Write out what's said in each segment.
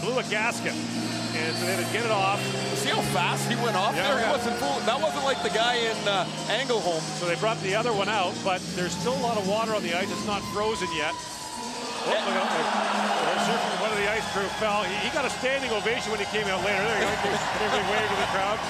blew a gasket, and so they had to get it off. See how fast he went off there? Yeah. He wasn't fooling. That wasn't like the guy in Angleholm. So they brought the other one out, but there's still a lot of water on the ice. It's not frozen yet. Oh, yeah. Look out. One of the ice crew fell. He got a standing ovation when he came out later. There you go. Everybody waved to the crowd.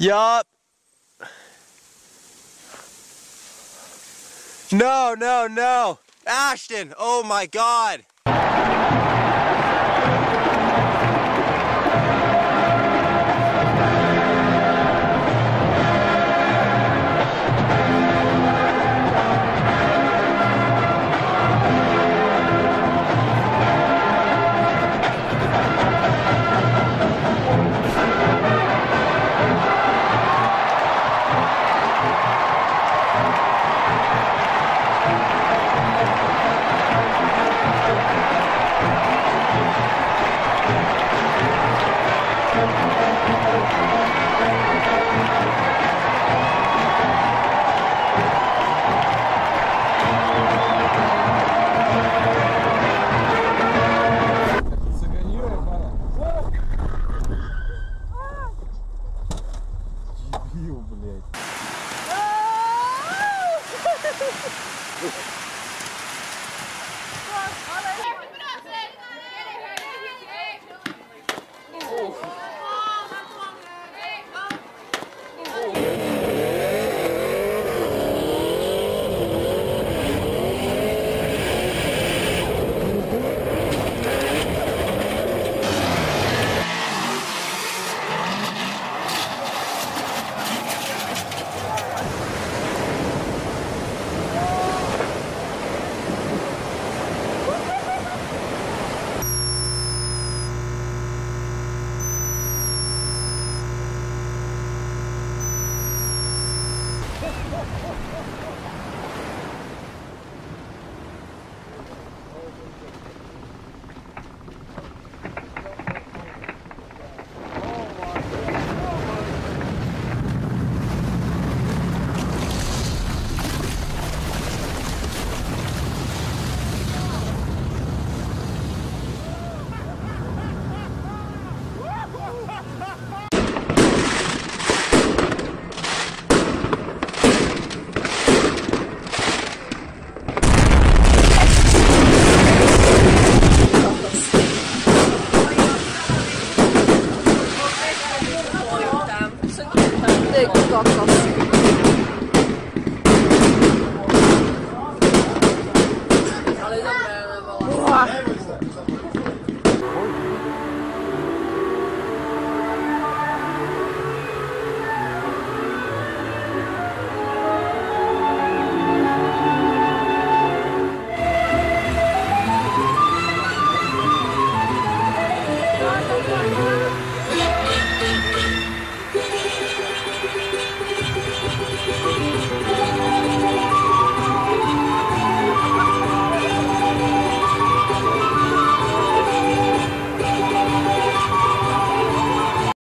Yup. No, no, no. Ashton, oh my God. Блять.